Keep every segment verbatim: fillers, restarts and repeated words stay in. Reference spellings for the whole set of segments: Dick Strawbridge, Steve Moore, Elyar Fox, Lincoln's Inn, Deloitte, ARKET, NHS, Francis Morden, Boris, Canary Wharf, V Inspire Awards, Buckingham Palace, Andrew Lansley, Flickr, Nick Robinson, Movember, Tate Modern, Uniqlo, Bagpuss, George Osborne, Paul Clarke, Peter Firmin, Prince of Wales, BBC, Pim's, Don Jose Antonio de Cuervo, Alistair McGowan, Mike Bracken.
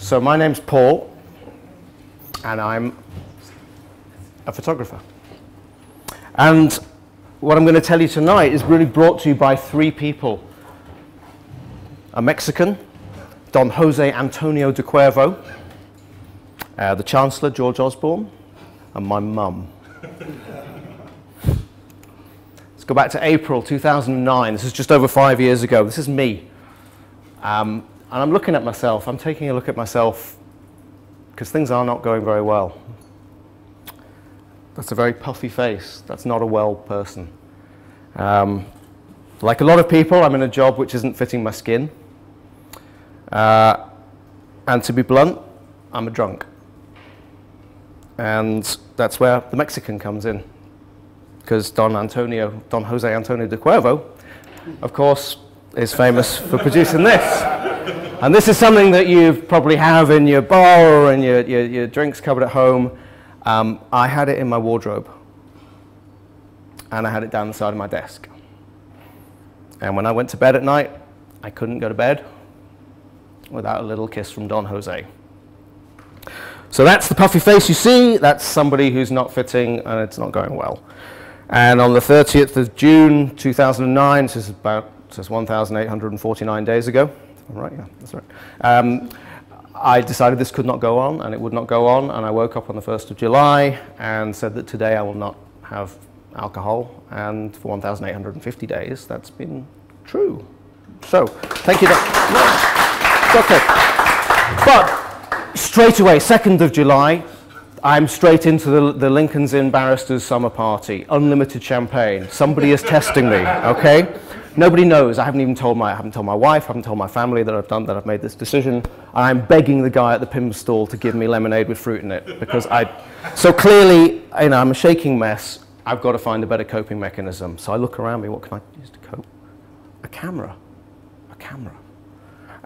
So my name's Paul, and I'm a photographer. And what I'm going to tell you tonight is really brought to you by three people. A Mexican, Don Jose Antonio de Cuervo, uh, the Chancellor, George Osborne, and my mum. Let's go back to April two thousand nine. This is just over five years ago. This is me. Um, and I'm looking at myself. I'm taking a look at myself because things are not going very well. That's a very puffy face. That's not a well person. Um, like a lot of people, I'm in a job which isn't fitting my skin. Uh, and to be blunt, I'm a drunk. And that's where the Mexican comes in. Because Don Antonio, Don Jose Antonio de Cuervo, of course, is famous for producing this. And this is something that you probably have in your bar or in your, your, your drinks cupboard at home. Um, I had it in my wardrobe. And I had it down the side of my desk. And when I went to bed at night, I couldn't go to bed without a little kiss from Don Jose. So that's the puffy face you see. That's somebody who's not fitting, and it's not going well. And on the thirtieth of June two thousand nine, this is about so it's one thousand eight hundred forty-nine days ago. All right, yeah, that's right. Um, I decided this could not go on, and it would not go on. And I woke up on the first of July and said that today I will not have alcohol. And for one thousand eight hundred fifty days, that's been true. So thank you. No, okay, but. Straight away, second of July, I'm straight into the, the Lincoln's Inn Barrister's summer party. Unlimited champagne. Somebody is testing me, okay? Nobody knows. I haven't even told my, I haven't told my wife, I haven't told my family that I've done, that I've made this decision. I'm begging the guy at the Pim's stall to give me lemonade with fruit in it because I, so clearly, you know, I'm a shaking mess. I've got to find a better coping mechanism. So I look around me, what can I use to cope? A camera, a camera.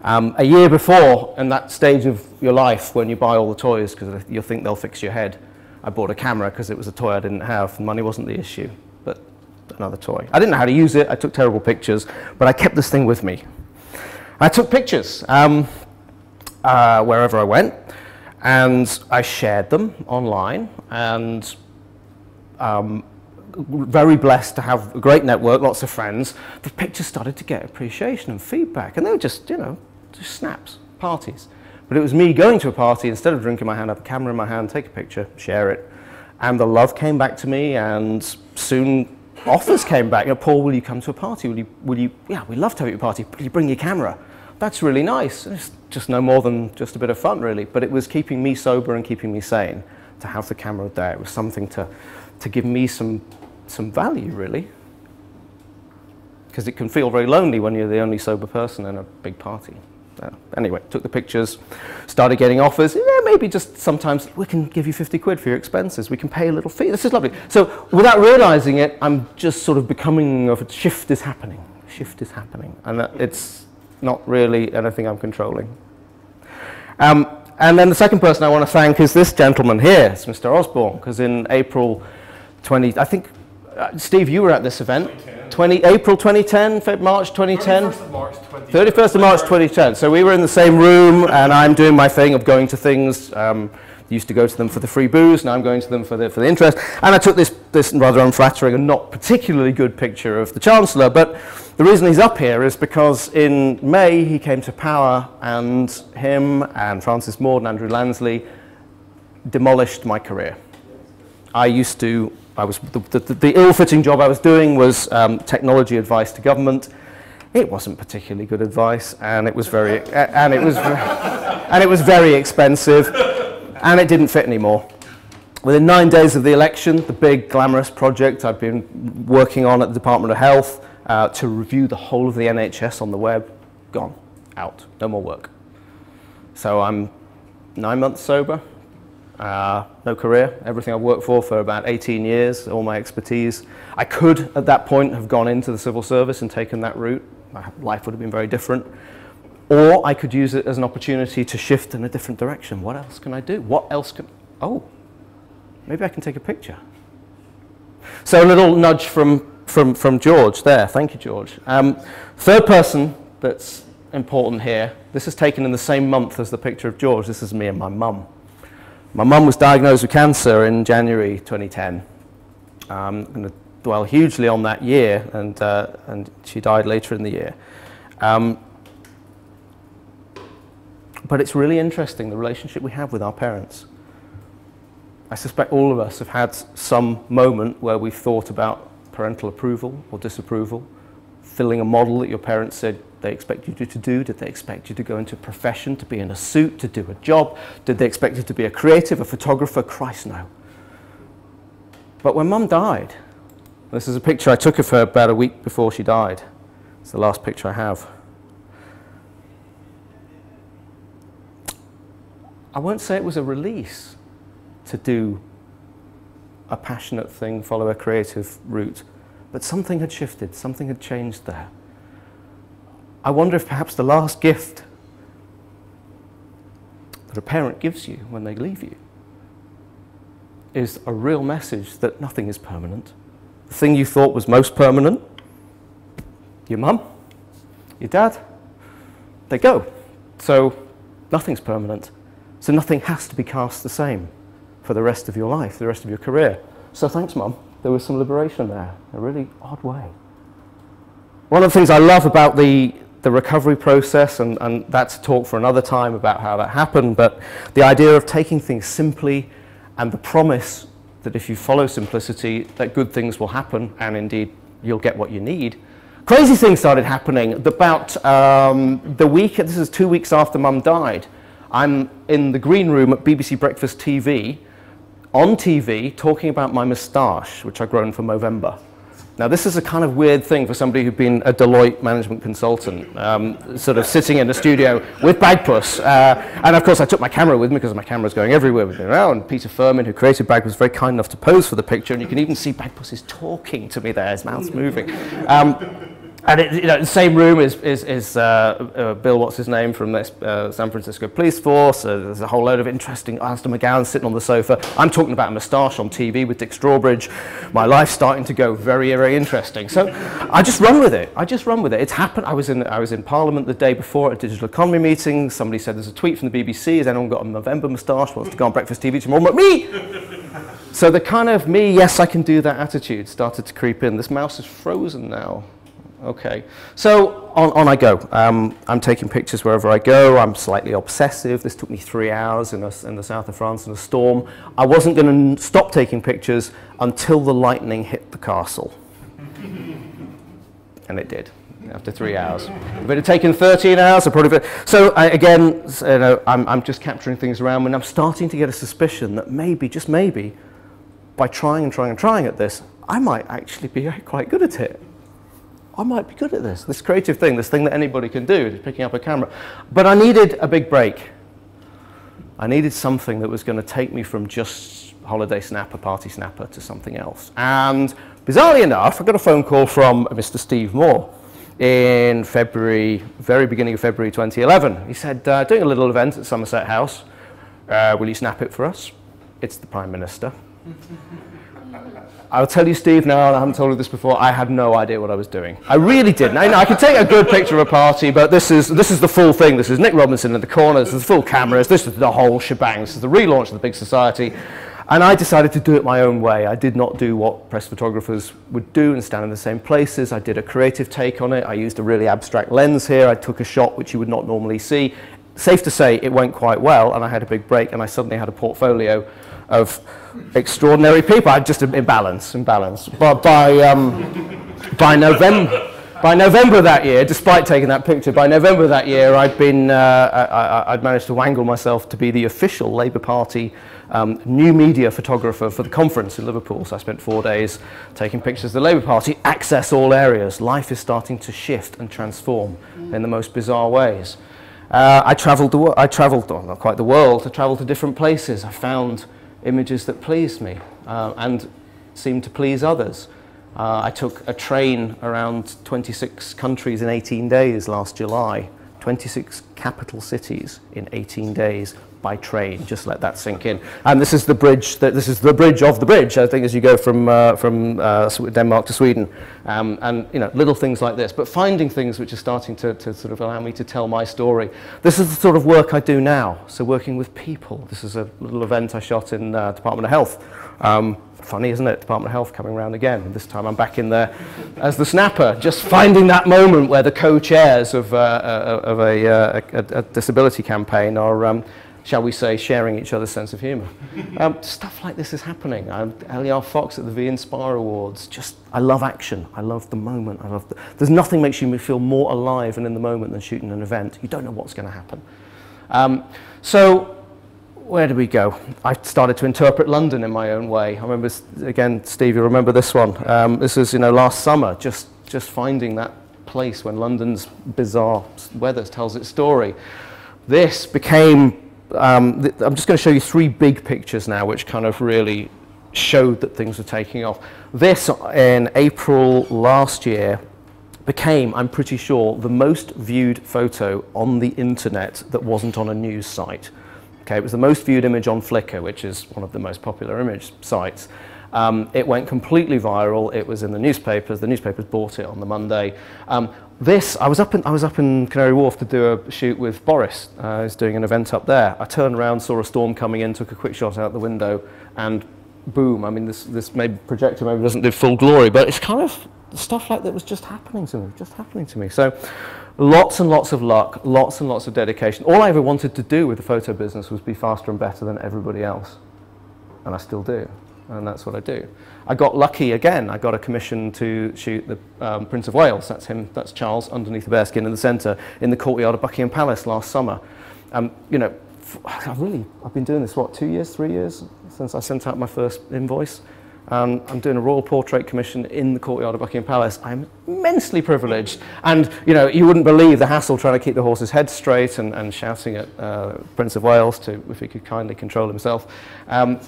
Um, a year before, in that stage of your life when you buy all the toys because you think they'll fix your head, I bought a camera because it was a toy I didn't have. Money wasn't the issue, but another toy. I didn't know how to use it. I took terrible pictures, but I kept this thing with me. I took pictures um, uh, wherever I went, and I shared them online, and um, very blessed to have a great network, lots of friends. The pictures started to get appreciation and feedback, and they were just, you know, just snaps, parties. But it was me going to a party, instead of drinking my hand, I have a camera in my hand, take a picture, share it. And the love came back to me, and soon offers came back. You know, Paul, will you come to a party? Will you, will you, yeah, we'd love to have you at a party. Will you bring your camera? That's really nice. It's just no more than just a bit of fun, really. But it was keeping me sober and keeping me sane to have the camera there. It was something to, to give me some, some value, really. Because it can feel very lonely when you're the only sober person in a big party. Uh, anyway, took the pictures, started getting offers. Yeah, maybe just sometimes we can give you fifty quid for your expenses. We can pay a little fee. This is lovely. So without realizing it, I'm just sort of becoming of a shift is happening. Shift is happening. And that, it's not really anything I'm controlling. Um, and then the second person I want to thank is this gentleman here. It's Mister Osborne. Because in April twenty, I think, uh, Steve, you were at this event. twenty, April twenty ten, March twenty ten? thirty-first of March twenty ten. thirty-first of March twenty ten. So we were in the same room, and I'm doing my thing of going to things. Um, used to go to them for the free booze, now I'm going to them for the, for the interest. And I took this, this rather unflattering and not particularly good picture of the Chancellor, but the reason he's up here is because in May he came to power, and him and Francis Morden, Andrew Lansley, demolished my career. I used to... I was, the, the, the ill-fitting job I was doing was um, technology advice to government. It wasn't particularly good advice, and it was very, and it was, and it was very expensive, and it didn't fit anymore. Within nine days of the election, the big glamorous project I've been working on at the Department of Health uh, to review the whole of the N H S on the web, gone, out, no more work. So I'm nine months sober. Uh, no career, everything I've worked for for about eighteen years, all my expertise. I could, at that point, have gone into the civil service and taken that route. My life would have been very different. Or I could use it as an opportunity to shift in a different direction. What else can I do? What else can... Oh, maybe I can take a picture. So a little nudge from, from, from George there. Thank you, George. Um, third person that's important here, this is taken in the same month as the picture of George. This is me and my mum. My mum was diagnosed with cancer in January twenty ten. Um, I'm going to dwell hugely on that year, and, uh, and she died later in the year. Um, but it's really interesting, the relationship we have with our parents. I suspect all of us have had some moment where we've thought about parental approval or disapproval, filling a model that your parents said they expect you to do. Did they expect you to go into a profession, to be in a suit, to do a job? Did they expect you to be a creative, a photographer? Christ, no. But when Mum died, this is a picture I took of her about a week before she died. It's the last picture I have. I won't say it was a release to do a passionate thing, follow a creative route, but something had shifted, something had changed there. I wonder if perhaps the last gift that a parent gives you when they leave you is a real message that nothing is permanent. The thing you thought was most permanent, your mum, your dad, they go. So nothing's permanent. So nothing has to be cast the same for the rest of your life, the rest of your career. So thanks, Mum. There was some liberation there, a really odd way. One of the things I love about the the recovery process, and, and that's a talk for another time about how that happened, but the idea of taking things simply and the promise that if you follow simplicity, that good things will happen, and indeed, you'll get what you need. Crazy things started happening. About um, the week, this is two weeks after Mum died, I'm in the green room at B B C Breakfast T V, on T V, talking about my moustache, which I've grown for Movember. Now, this is a kind of weird thing for somebody who'd been a Deloitte management consultant, um, sort of sitting in a studio with Bagpuss. Uh, and of course, I took my camera with me because my camera's going everywhere with me now. And Peter Firmin, who created Bagpuss, was very kind enough to pose for the picture. And you can even see Bagpuss is talking to me there, his mouth's moving. Um, and it, you know, the same room is, is, is uh, uh, Bill, what's his name, from this, uh, San Francisco Police Force. Uh, there's a whole load of interesting Alistair McGowan sitting on the sofa. I'm talking about a moustache on T V with Dick Strawbridge. My life's starting to go very, very interesting. So I just run with it. I just run with it. It's happened. I was in, I was in Parliament the day before at a digital economy meeting. Somebody said there's a tweet from the B B C. Has anyone got a Movember moustache? Wants to go on breakfast T V tomorrow? But me! So the kind of me, yes, I can do that attitude started to creep in. This mouse is frozen now. Okay, so on, on I go. Um, I'm taking pictures wherever I go. I'm slightly obsessive. This took me three hours in, a, in the south of France in a storm. I wasn't going to stop taking pictures until the lightning hit the castle. And it did, after three hours. If it had taken thirteen hours, I probably... So I, again, you know, I'm, I'm just capturing things around me, and I'm starting to get a suspicion that maybe, just maybe, by trying and trying and trying at this, I might actually be quite good at it. I might be good at this, this creative thing, this thing that anybody can do, just picking up a camera. But I needed a big break. I needed something that was going to take me from just holiday snapper, party snapper, to something else. And bizarrely enough, I got a phone call from Mister Steve Moore in February, very beginning of February twenty eleven. He said, uh, doing a little event at Somerset House. Uh, will you snap it for us? It's the Prime Minister. I'll tell you, Steve, now, I haven't told you this before, I had no idea what I was doing. I really didn't. I, I could take a good picture of a party, but this is, this is the full thing. This is Nick Robinson in the corner. This is the full cameras. This is the whole shebang. This is the relaunch of the Big Society. And I decided to do it my own way. I did not do what press photographers would do and stand in the same places. I did a creative take on it. I used a really abstract lens here. I took a shot which you would not normally see. Safe to say, it went quite well, and I had a big break, and I suddenly had a portfolio of extraordinary people. I just imbalance, imbalance. But by, um, by, November, by November that year, despite taking that picture, by November that year, I'd, been, uh, I, I'd managed to wangle myself to be the official Labour Party um, new media photographer for the conference in Liverpool. So I spent four days taking pictures of the Labour Party. Access all areas. Life is starting to shift and transform in the most bizarre ways. Uh, I travelled, the I travelled well, not quite the world, I travelled to different places. I found images that pleased me uh, and seemed to please others. Uh, I took a train around twenty-six countries in eighteen days last July, twenty-six capital cities in eighteen days by train. Just let that sink in. And this is the bridge. That, this is the bridge of the bridge. I think as you go from uh, from uh, Denmark to Sweden, um, and you know little things like this. But finding things which are starting to, to sort of allow me to tell my story. This is the sort of work I do now. So working with people. This is a little event I shot in uh, Department of Health. Um, Funny, isn't it? Department of Health coming round again. This time I'm back in there as the snapper, just finding that moment where the co-chairs of, uh, of a, uh, a, a disability campaign are, um, shall we say, sharing each other's sense of humour. Um, stuff like this is happening. I'm Elyar Fox at the V Inspire Awards. Just, I love action. I love the moment. I love the, there's nothing makes you feel more alive and in the moment than shooting an event. You don't know what's going to happen. Um, so. Where do we go? I started to interpret London in my own way. I remember, again, Steve, you remember this one. Um, this is, you know, last summer, just, just finding that place when London's bizarre weather tells its story. This became, um, th I'm just going to show you three big pictures now, which kind of really showed that things were taking off. This, in April last year, became, I'm pretty sure, the most viewed photo on the internet that wasn't on a news site. Okay, it was the most viewed image on Flickr, which is one of the most popular image sites. Um, it went completely viral. It was in the newspapers. The newspapers bought it on the Monday. Um, this, I was, up in, I was up in Canary Wharf to do a shoot with Boris. Uh, I was doing an event up there. I turned around, saw a storm coming in, took a quick shot out the window, and boom. I mean, this, this maybe projector maybe doesn't do full glory, but it's kind of stuff like that was just happening to me, just happening to me. So. Lots and lots of luck, lots and lots of dedication. All I ever wanted to do with the photo business was be faster and better than everybody else. And I still do. And that's what I do. I got lucky again. I got a commission to shoot the um, Prince of Wales. That's him, that's Charles, underneath the bearskin in the centre, in the courtyard of Buckingham Palace last summer. Um, you know, I've really, I've been doing this, what, two years, three years since I sent out my first invoice. Um, I'm doing a royal portrait commission in the courtyard of Buckingham Palace. I'm immensely privileged, and you know you wouldn't believe the hassle trying to keep the horse's head straight and, and shouting at uh, Prince of Wales to if he could kindly control himself. Um,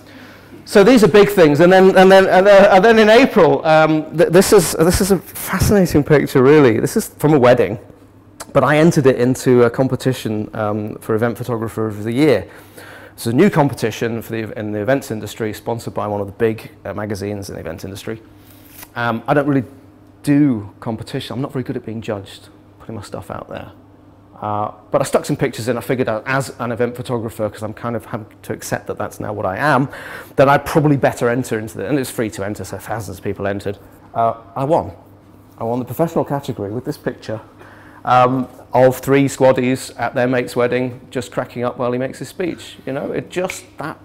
so these are big things, and then and then and then, and then in April, um, th this is this is a fascinating picture, really. This is from a wedding, but I entered it into a competition um, for Event Photographer of the Year. It's a new competition for the, in the events industry, sponsored by one of the big uh, magazines in the events industry. Um, I don't really do competition. I'm not very good at being judged, putting my stuff out there. Uh, but I stuck some pictures in. I figured out as an event photographer, because I'm kind of having to accept that that's now what I am, that I'd probably better enter into it. And it's free to enter, so thousands of people entered. Uh, I won. I won the professional category with this picture. Um, of three squaddies at their mate's wedding just cracking up while he makes his speech. You know, it just that,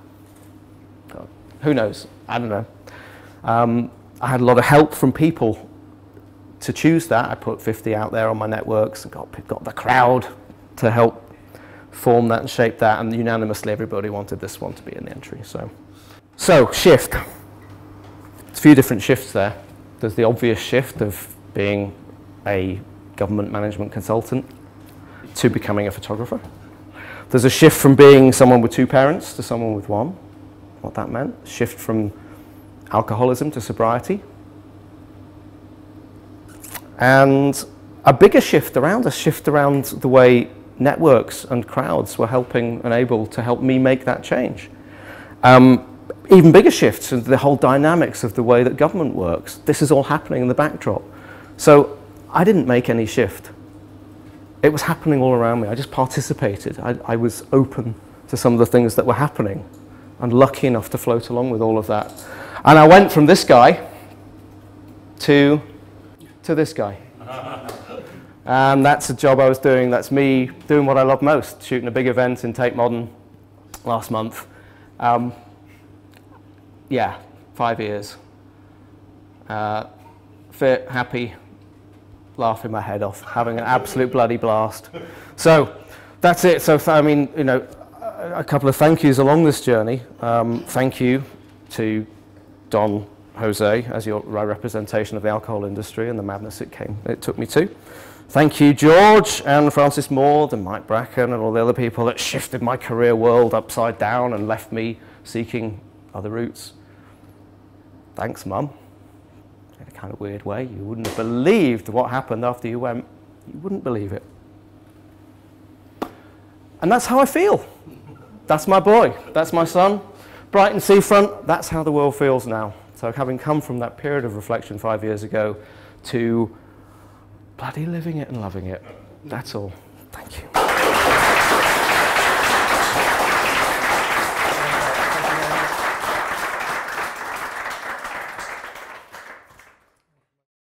God, who knows? I don't know. Um, I had a lot of help from people to choose that. I put fifty out there on my networks and got, got the crowd to help form that and shape that, and unanimously everybody wanted this one to be in the entry. So, so shift. It's a few different shifts there. There's the obvious shift of being a government management consultant to becoming a photographer. There's a shift from being someone with two parents to someone with one, what that meant. Shift from alcoholism to sobriety. And a bigger shift around, a shift around the way networks and crowds were helping and able to help me make that change. Um, even bigger shifts in the whole dynamics of the way that government works. This is all happening in the backdrop. So I didn't make any shift. It was happening all around me. I just participated. I, I was open to some of the things that were happening and lucky enough to float along with all of that. And I went from this guy to, to this guy. And that's a job I was doing. That's me doing what I love most, shooting a big event in Tate Modern last month. Um, yeah, five years. Uh, fit, happy. Laughing my head off, having an absolute bloody blast. So that's it. So I mean, you know, a couple of thank yous along this journey. Um, thank you to Don Jose as your representation of the alcohol industry and the madness it came, it took me to. Thank you, George and Francis Morden and Mike Bracken and all the other people that shifted my career world upside down and left me seeking other routes. Thanks, Mum. In a kind of weird way, you wouldn't have believed what happened after you went. You wouldn't believe it. And that's how I feel. That's my boy. That's my son. Brighton seafront, that's how the world feels now. So having come from that period of reflection five years ago to bloody living it and loving it. That's all. Thank you.